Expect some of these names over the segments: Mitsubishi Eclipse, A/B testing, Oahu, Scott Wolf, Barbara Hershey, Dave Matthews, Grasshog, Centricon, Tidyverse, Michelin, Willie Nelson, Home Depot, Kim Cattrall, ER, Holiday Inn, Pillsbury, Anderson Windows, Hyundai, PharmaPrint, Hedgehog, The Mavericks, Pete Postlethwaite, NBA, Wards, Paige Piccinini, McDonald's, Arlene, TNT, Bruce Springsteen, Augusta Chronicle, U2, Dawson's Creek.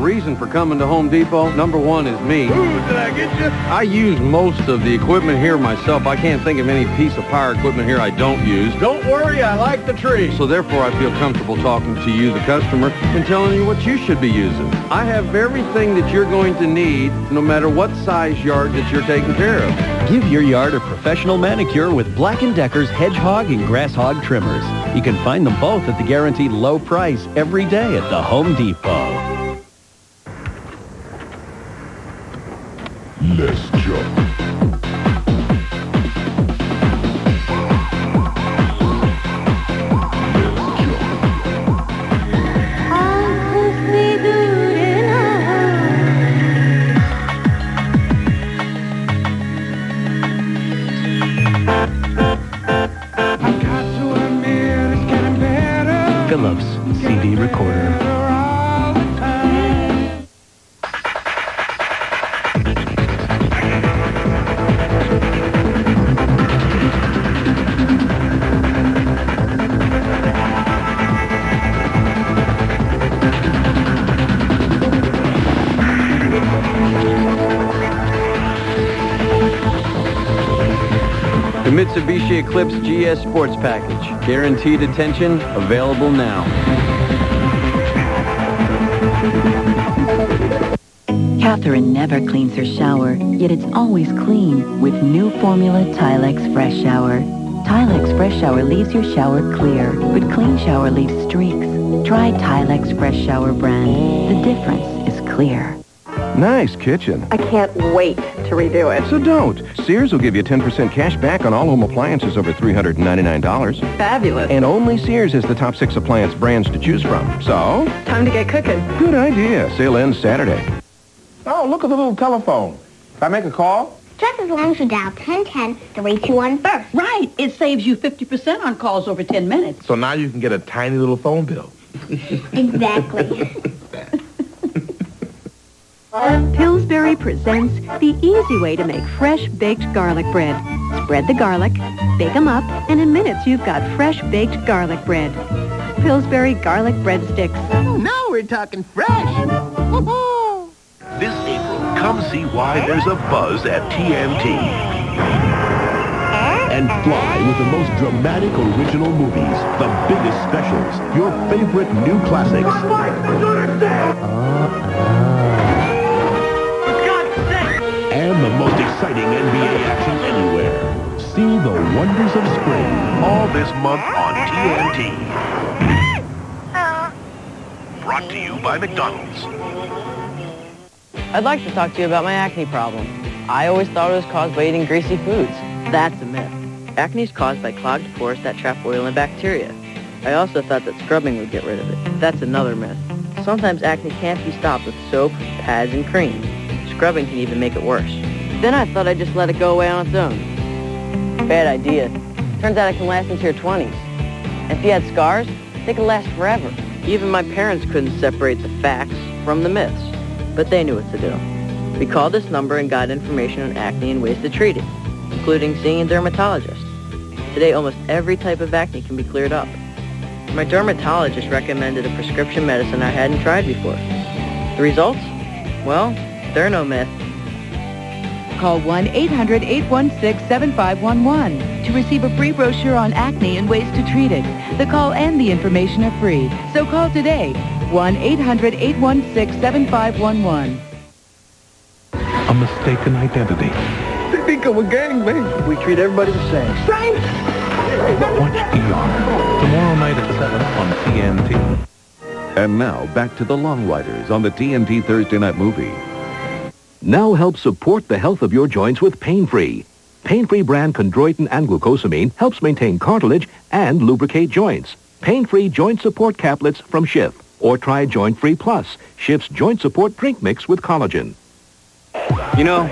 reason for coming to Home Depot, number one is me. Ooh, did I get you? I use most of the equipment here myself. I can't think of any piece of power equipment here I don't use. Don't worry, I like the tree. So therefore, I feel comfortable talking to you, the customer, and telling you what you should be using. I have everything that you're going to need, no matter what size yard that you're taking care of. Give your yard a professional manicure with Black & Decker's Hedgehog and Grasshog trimmers. You can find them both at the guaranteed low price every day at the Home Depot. Let's jump. Mitsubishi Eclipse GS Sports Package. Guaranteed attention, available now. Catherine never cleans her shower, yet it's always clean with new formula Tilex Fresh Shower. Tilex Fresh Shower leaves your shower clear, but clean shower leaves streaks. Try Tilex Fresh Shower brand. The difference is clear. Nice kitchen. I can't wait to redo it. So don't. Sears will give you 10% cash back on all home appliances over $399. Fabulous. And only Sears has the top 6 appliance brands to choose from. So? Time to get cooking. Good idea. Sale ends Saturday. Oh, look at the little telephone. If I make a call? Just as long as you dial 1010-321 first. Right. It saves you 50% on calls over 10 minutes. So now you can get a tiny little phone bill. Exactly. Pillsbury presents the easy way to make fresh baked garlic bread. Spread the garlic, bake them up, and in minutes you've got fresh baked garlic bread. Pillsbury garlic bread sticks. Now we're talking fresh. This April, come see why there's a buzz at TNT. And fly with the most dramatic original movies, the biggest specials, your favorite new classics. And the most exciting NBA action anywhere. See the wonders of spring all this month on TNT. Brought to you by McDonald's. I'd like to talk to you about my acne problem. I always thought it was caused by eating greasy foods. That's a myth. Acne is caused by clogged pores that trap oil and bacteria. I also thought that scrubbing would get rid of it. That's another myth. Sometimes acne can't be stopped with soap, pads, and cream. Scrubbing can even make it worse. Then I thought I'd just let it go away on its own. Bad idea. Turns out it can last into your 20s. If you had scars, they could last forever. Even my parents couldn't separate the facts from the myths, but they knew what to do. We called this number and got information on acne and ways to treat it, including seeing a dermatologist. Today, almost every type of acne can be cleared up. My dermatologist recommended a prescription medicine I hadn't tried before. The results? Well, they're no myth. Call 1-800-816-7511 to receive a free brochure on acne and ways to treat it. The call and the information are free, so call today. 1-800-816-7511. A mistaken identity. They think I'm a gangbang. We treat everybody the same. Same! Watch ER tomorrow night at 7 on TNT. And now, back to the Long Riders on the TNT Thursday Night Movie. Now help support the health of your joints with Pain-Free. Pain-Free brand chondroitin and glucosamine helps maintain cartilage and lubricate joints. Pain-Free joint support caplets from Schiff. Or try Joint-Free Plus, Schiff's joint support drink mix with collagen. You know,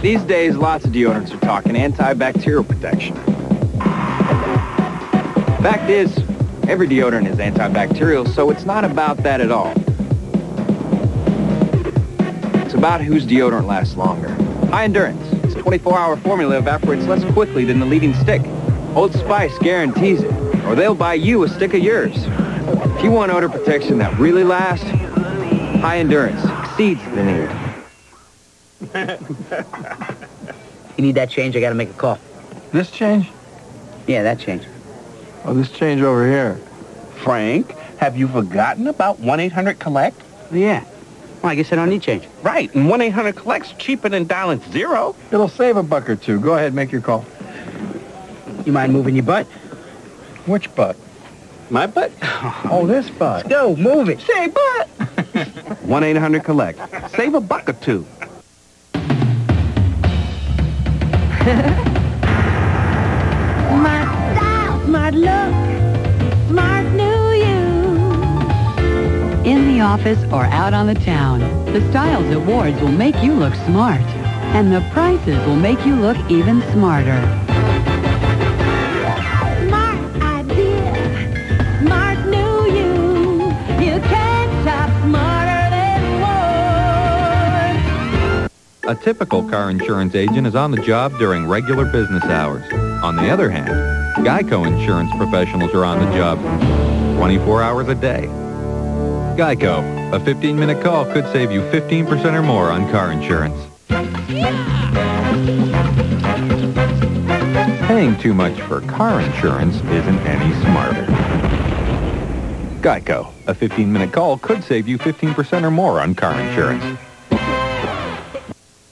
these days lots of deodorants are talking antibacterial protection. Fact is, every deodorant is antibacterial, so it's not about that at all. It's about whose deodorant lasts longer. High Endurance. Its 24-hour formula evaporates less quickly than the leading stick. Old Spice guarantees it, or they'll buy you a stick of yours. If you want odor protection that really lasts, High endurance. Exceeds linear. You need that change? I gotta make a call. This change? Yeah, that change. Oh, this change over here. Frank, have you forgotten about 1-800-COLLECT? Yeah. Well, I guess I don't need change. Right, and 1-800-COLLECT's cheaper than dialing zero. It'll save a buck or two. Go ahead, make your call. You mind moving your butt? Which butt? My butt? Oh, this butt. Let's go, move it. Say butt! 1-800-COLLECT. Save a buck or two. My style, my look, smart new you. In the office or out on the town, the styles at Wards will make you look smart. And the prices will make you look even smarter. Smart idea, smart new you. You can't shop smarter than Wards. A typical car insurance agent is on the job during regular business hours. On the other hand, GEICO insurance professionals are on the job 24 hours a day. GEICO, a 15-minute call could save you 15% or more on car insurance. Yeah. Paying too much for car insurance isn't any smarter. GEICO, a 15-minute call could save you 15% or more on car insurance.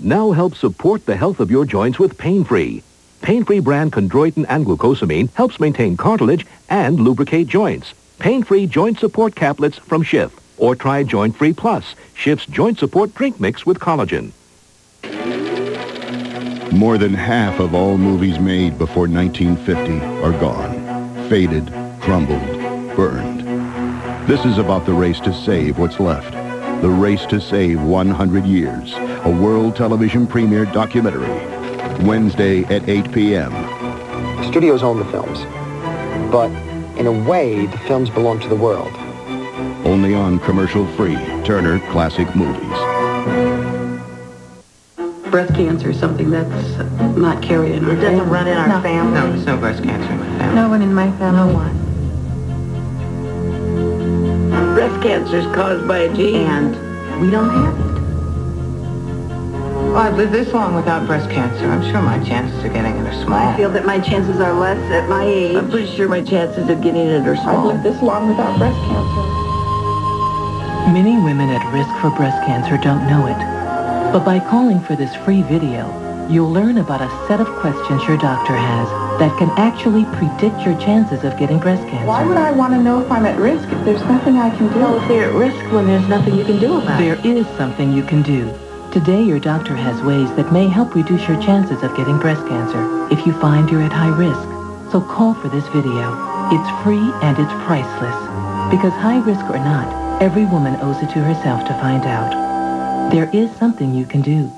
Now help support the health of your joints with Pain-Free. Pain-Free brand chondroitin and glucosamine helps maintain cartilage and lubricate joints. Pain-Free joint support caplets from Schiff. Or try Joint-Free Plus, Schiff's joint support drink mix with collagen. More than half of all movies made before 1950 are gone. Faded, crumbled, burned. This is about the race to save what's left. The race to save 100 years. A world television premiere documentary. Wednesday at 8 p.m. Studios own the films, but in a way, the films belong to the world. Only on commercial-free Turner Classic Movies. Breast cancer is something that's not carried in our family. It doesn't run in our family? No, there's no breast cancer in my family. No one in my family. No one. Breast cancer is caused by a gene. And we don't have it. Well, I've lived this long without breast cancer. I'm sure my chances of getting it are small. I feel that my chances are less at my age. I'm pretty sure my chances of getting it are small. I've lived this long without breast cancer. Many women at risk for breast cancer don't know it. But by calling for this free video, you'll learn about a set of questions your doctor has that can actually predict your chances of getting breast cancer. Why would I want to know if I'm at risk if there's nothing I can do? Well, if they're at risk when there's nothing you can do about it. There is something you can do. Today, your doctor has ways that may help reduce your chances of getting breast cancer if you find you're at high risk. So call for this video. It's free and it's priceless. Because high risk or not, every woman owes it to herself to find out. There is something you can do.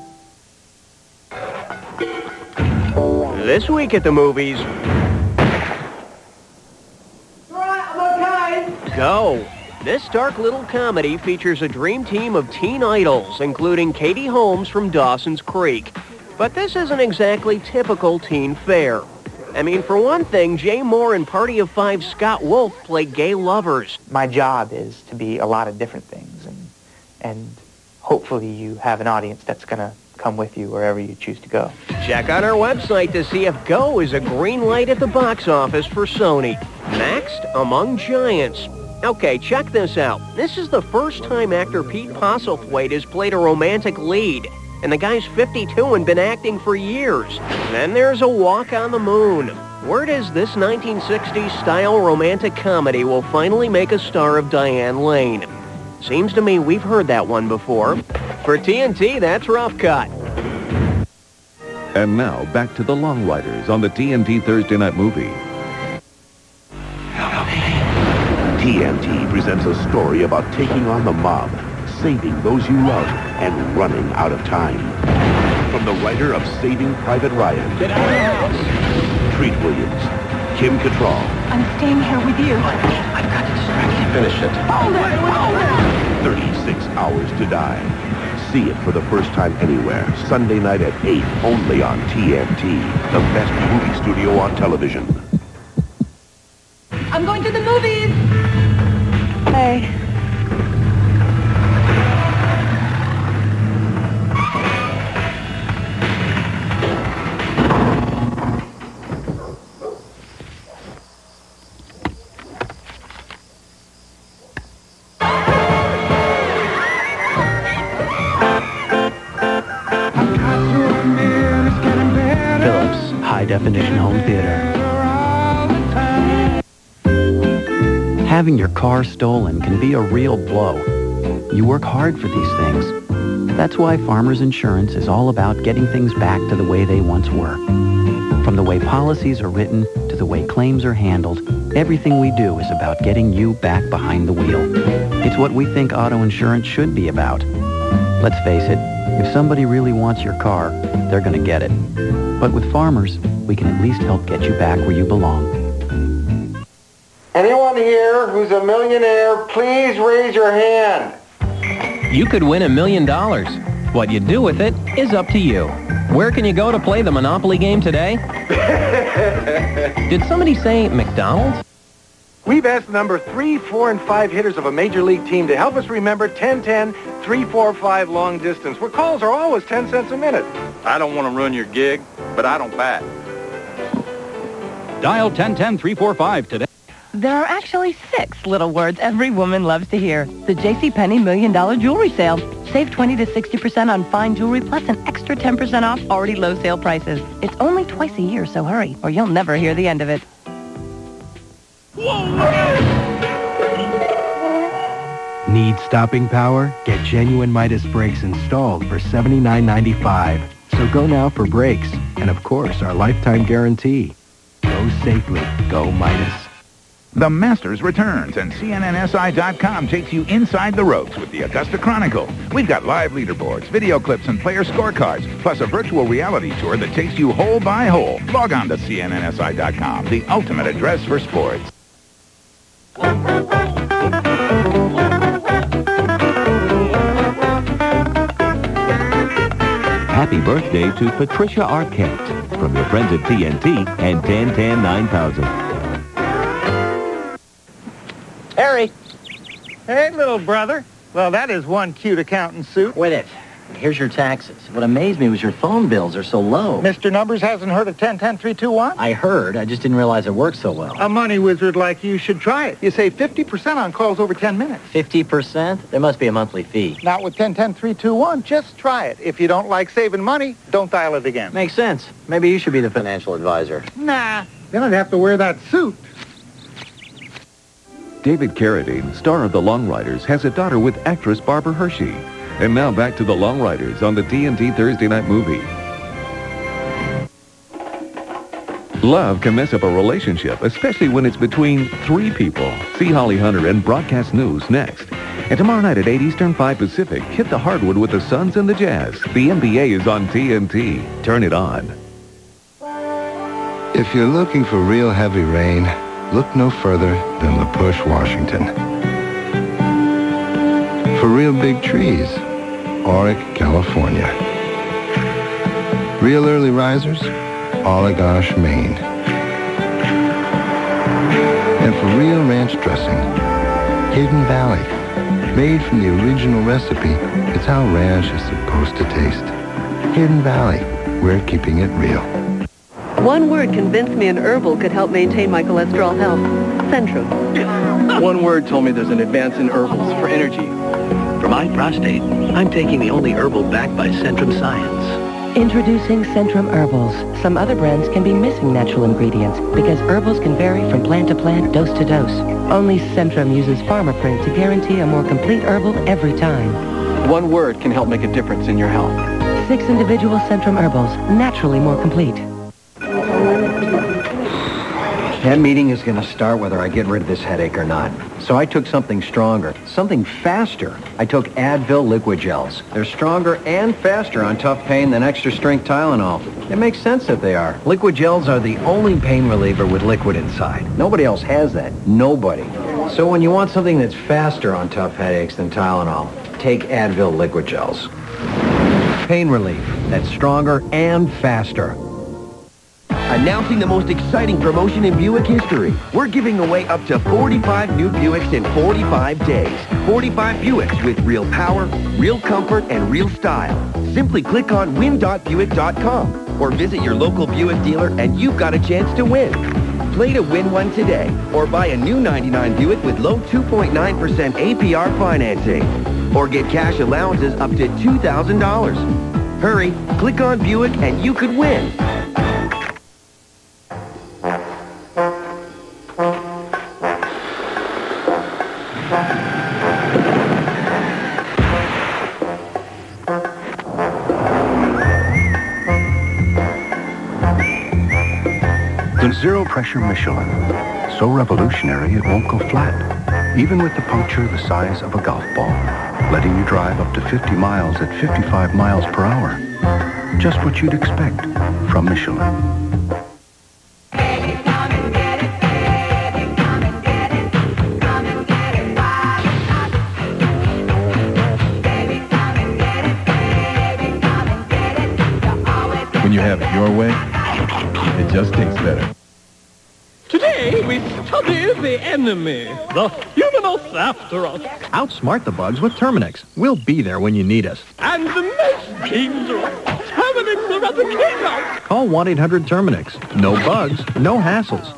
This week at the movies... All right, I'm okay. Go. This dark little comedy features a dream team of teen idols, including Katie Holmes from Dawson's Creek. But this isn't exactly typical teen fare. I mean, for one thing, Jay Moore and Party of Five Scott Wolf play gay lovers. My job is to be a lot of different things, and hopefully you have an audience that's going to come with you wherever you choose to go. Check out our website to see if Go is a green light at the box office for Sony. Next, Among Giants. Okay, check this out. This is the first time actor Pete Postlethwaite has played a romantic lead. And the guy's 52 and been acting for years. Then there's A Walk on the Moon. Word is this 1960s-style romantic comedy will finally make a star of Diane Lane. Seems to me we've heard that one before. For TNT, that's Rough Cut. And now, back to the Long Riders on the TNT Thursday Night Movie. TNT presents a story about taking on the mob, saving those you love, and running out of time. From the writer of Saving Private Ryan, get out of the house, Treat Williams, Kim Cattrall. I'm staying here with you. I've got to distract him. Finish it. Hold it! Hold it! 36 Hours to Die. See it for the first time anywhere, Sunday night at 8, only on TNT, the best movie studio on television. I'm going to the movies! Hey. high-definition home theater. Having your car stolen can be a real blow. You work hard for these things. That's why Farmers Insurance is all about getting things back to the way they once were. From the way policies are written to the way claims are handled, everything we do is about getting you back behind the wheel. It's what we think auto insurance should be about. Let's face it, if somebody really wants your car, they're going to get it. But with Farmers, we can at least help get you back where you belong. Anyone here who's a millionaire, please raise your hand. You could win $1 million. What you do with it is up to you. Where can you go to play the Monopoly game today? Did somebody say McDonald's? We've asked the number 3, 4, and 5 hitters of a major league team to help us remember 10-10, 3-4-5 long distance, where calls are always 10 cents a minute. I don't want to ruin your gig, but I don't bat. Dial 10-10-345 today. There are actually 6 little words every woman loves to hear. The JCPenney $1 Million Jewelry Sale. Save 20 to 60% on fine jewelry plus an extra 10% off already low sale prices. It's only twice a year, so hurry, or you'll never hear the end of it. Need stopping power? Get genuine Midas brakes installed for $79.95. So go now for brakes. And of course, our lifetime guarantee. Go safely. Go Midas. The Masters returns, and CNNSI.com takes you inside the ropes with the Augusta Chronicle. We've got live leaderboards, video clips, and player scorecards, plus a virtual reality tour that takes you hole by hole. Log on to CNNSI.com, the ultimate address for sports. Happy birthday to Patricia Arquette from your friends at TNT and Tantan 9000. Harry. Hey, little brother. Well, that is one cute accountant suit. Quit it. Here's your taxes. What amazed me was your phone bills are so low. Mr. Numbers hasn't heard of 10-10-321? I heard. I just didn't realize it worked so well. A money wizard like you should try it. You save 50% on calls over 10 minutes. 50%? There must be a monthly fee. Not with 10-10-321. Just try it. If you don't like saving money, don't dial it again. Makes sense. Maybe you should be the financial advisor. Nah. Then I'd have to wear that suit. David Carradine, star of The Long Riders, has a daughter with actress Barbara Hershey. And now back to The Long Riders on the TNT Thursday Night Movie. Love can mess up a relationship, especially when it's between 3 people. See Holly Hunter in Broadcast News next. And tomorrow night at 8 Eastern, 5 Pacific, hit the hardwood with the Suns and the Jazz. The NBA is on TNT. Turn it on. If you're looking for real heavy rain, look no further than La Push, Washington. For real big trees, Auric, California. Real early risers, Oligosh, Maine. And for real ranch dressing, Hidden Valley. Made from the original recipe, it's how ranch is supposed to taste. Hidden Valley, we're keeping it real. One word convinced me an herbal could help maintain my cholesterol health. Centrum. One word told me there's an advance in herbals for energy. For my prostate, I'm taking the only herbal backed by Centrum Science. Introducing Centrum Herbals. Some other brands can be missing natural ingredients because herbals can vary from plant to plant, dose to dose. Only Centrum uses PharmaPrint to guarantee a more complete herbal every time. One word can help make a difference in your health. 6 individual Centrum Herbals, naturally more complete. That meeting is going to start whether I get rid of this headache or not. So I took something stronger, something faster. I took Advil liquid gels. They're stronger and faster on tough pain than extra strength Tylenol. It makes sense that they are. Liquid gels are the only pain reliever with liquid inside. Nobody else has that. Nobody. So when you want something that's faster on tough headaches than Tylenol, take Advil liquid gels. Pain relief that's stronger and faster. Announcing the most exciting promotion in Buick history. We're giving away up to 45 new Buicks in 45 days. 45 Buicks with real power, real comfort, and real style. Simply click on win.buick.com or visit your local Buick dealer and you've got a chance to win. Play to win one today or buy a new 99 Buick with low 2.9% APR financing. Or get cash allowances up to $2,000. Hurry, click on Buick and you could win. Zero-pressure Michelin. So revolutionary it won't go flat, even with the puncture the size of a golf ball, letting you drive up to 50 miles at 55 miles per hour. Just what you'd expect from Michelin. You have it your way, it just tastes better. Today, we study the enemy, the humanoids after us. Outsmart the bugs with Terminix. We'll be there when you need us. And the most dangerous Terminix around the kingdom. Call 1-800-TERMINIX. No bugs, no hassles.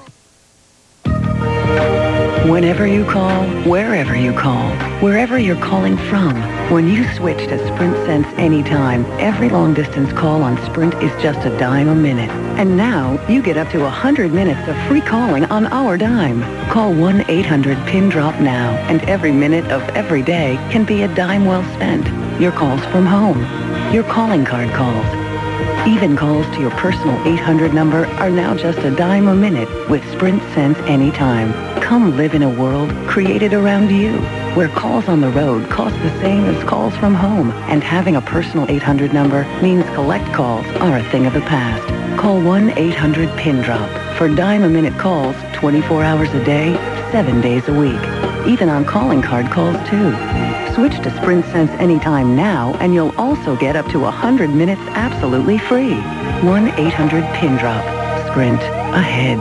Whenever you call, wherever you call, wherever you're calling from, when you switch to Sprint Sense anytime, every long-distance call on Sprint is just a dime a minute. And now, you get up to 100 minutes of free calling on our dime. Call 1-800-PIN-DROP now, and every minute of every day can be a dime well spent. Your calls from home, your calling card calls, even calls to your personal 800 number are now just a dime a minute with Sprint Sense anytime. Come live in a world created around you, where calls on the road cost the same as calls from home, and having a personal 800 number means collect calls are a thing of the past. Call 1-800-PIN-DROP for dime-a-minute calls 24 hours a day, 7 days a week, even on calling card calls too. Switch to Sprint Sense anytime now, and you'll also get up to 100 minutes absolutely free. 1-800-PIN-DROP. Sprint ahead.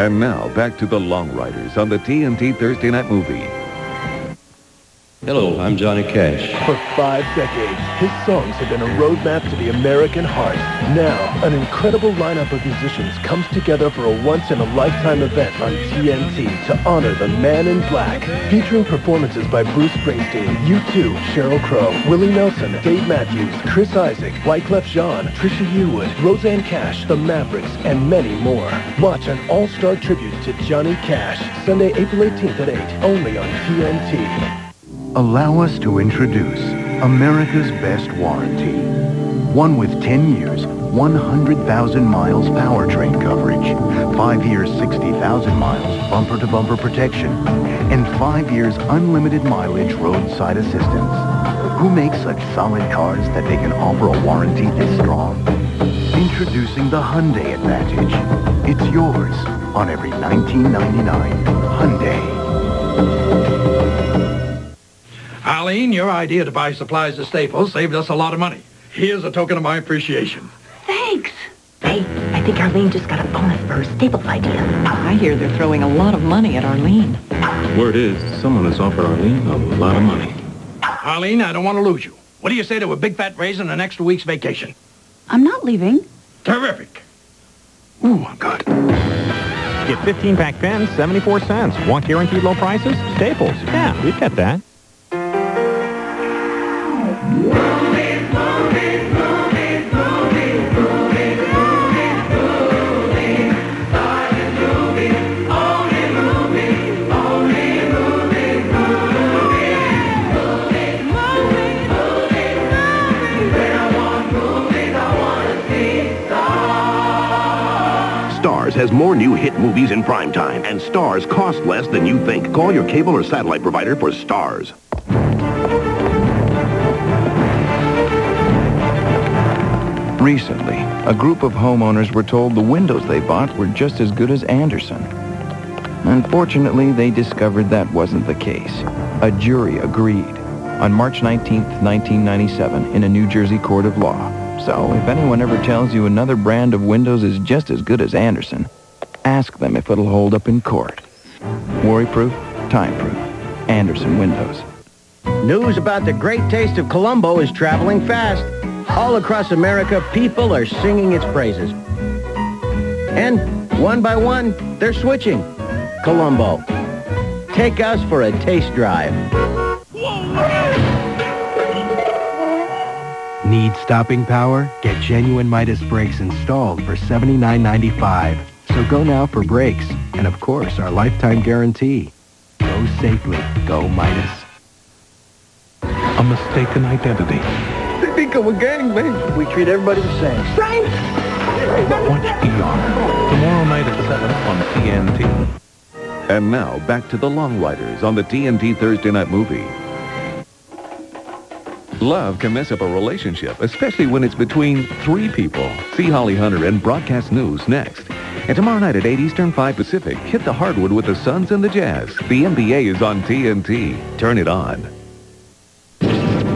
And now, back to the Long Riders on the TNT Thursday Night Movie. Hello, I'm Johnny Cash. For 5 decades, his songs have been a roadmap to the American heart. Now, an incredible lineup of musicians comes together for a once-in-a-lifetime event on TNT to honor the Man in Black. Featuring performances by Bruce Springsteen, U2, Sheryl Crow, Willie Nelson, Dave Matthews, Chris Isaac, Wyclef Jean, Trisha Yearwood, Roseanne Cash, The Mavericks, and many more. Watch an all-star tribute to Johnny Cash, Sunday, April 18th at 8, only on TNT. Allow us to introduce America's best warranty. One with 10 years, 100,000 miles powertrain coverage, 5 years, 60,000 miles bumper-to-bumper protection, and 5 years unlimited mileage roadside assistance. Who makes such solid cars that they can offer a warranty this strong? Introducing the Hyundai Advantage. It's yours on every 1999 Hyundai. Arlene, your idea to buy supplies to Staples saved us a lot of money. Here's a token of my appreciation. Thanks. Hey, I think Arlene just got a bonus for her Staples idea. I hear they're throwing a lot of money at Arlene. Word is, someone has offered Arlene a lot of money. Arlene, I don't want to lose you. What do you say to a big fat raise in the next week's vacation? I'm not leaving. Terrific. Ooh, I'm good. Get 15-pack pens, 74 cents. Want guaranteed low prices? Staples. Yeah, we've got that. Stars has more new hit movies in prime time, and Stars costs less than you think. Call your cable or satellite provider for Stars. Recently, a group of homeowners were told the windows they bought were just as good as Anderson. Unfortunately, they discovered that wasn't the case. A jury agreed on March 19, 1997, in a New Jersey court of law. So, if anyone ever tells you another brand of windows is just as good as Anderson, ask them if it'll hold up in court. Worry-proof, time-proof, Anderson windows. News about the great taste of Colombo is traveling fast. All across America, people are singing its praises. And one by one, they're switching. Colombo, take us for a taste drive. Need stopping power? Get genuine Midas brakes installed for $79.95. So go now for brakes. And of course, our lifetime guarantee. Go safely. Go Midas. A mistaken identity. They think I'm a gangbang. We treat everybody the same. Frank! Watch ER tomorrow night at 7 on TNT. And now, back to the Long Riders on the TNT Thursday Night Movie. Love can mess up a relationship, especially when it's between three people. See Holly Hunter in Broadcast News next. And tomorrow night at 8 Eastern, 5 Pacific, hit the hardwood with the Suns and the Jazz. The NBA is on TNT. Turn it on.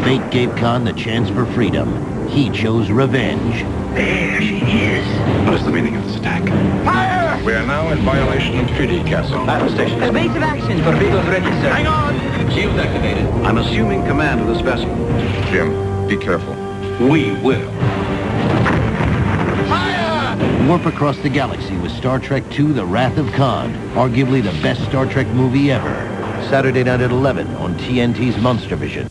Fate gave Khan the chance for freedom. He chose revenge. There she is. What is the meaning of this attack? Fire! We are now in violation of Treaty Castle. Battle station. A base of action for Beagles ready, sir. Hang on! Shield activated. I'm assuming command of this vessel. Jim, be careful. We will. Fire! Warp across the galaxy with Star Trek II The Wrath of Khan. Arguably the best Star Trek movie ever. Saturday night at 11 on TNT's Monster Vision.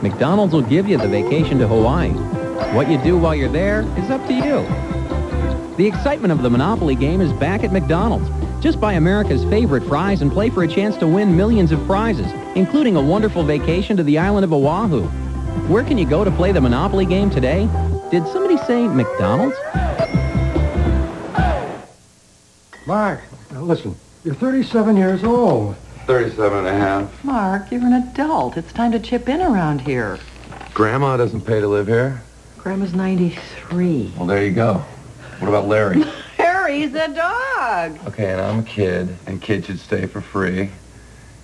McDonald's will give you the vacation to Hawaii. What you do while you're there is up to you. The excitement of the Monopoly game is back at McDonald's. Just buy America's favorite fries and play for a chance to win millions of prizes, including a wonderful vacation to the island of Oahu. Where can you go to play the Monopoly game today? Did somebody say McDonald's? Mark, now listen, you're 37 years old. 37 and a half. Mark, you're an adult. It's time to chip in around here. Grandma doesn't pay to live here. Grandma's 93. Well, there you go. What about Larry? Larry's a dog. Okay, and I'm a kid, and kids should stay for free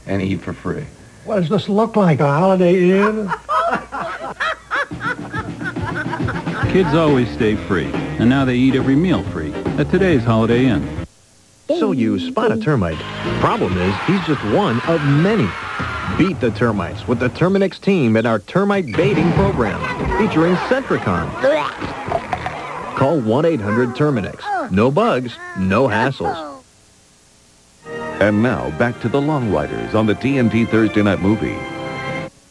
and eat for free. What does this look like, a Holiday Inn? Kids always stay free, and now they eat every meal free at today's Holiday Inn. So you spot a termite. Problem is, he's just one of many. Beat the termites with the Terminix team in our termite baiting program, featuring Centricon. Call 1-800-TERMINIX. No bugs, no hassles. And now, back to the Long Riders on the TNT Thursday Night Movie.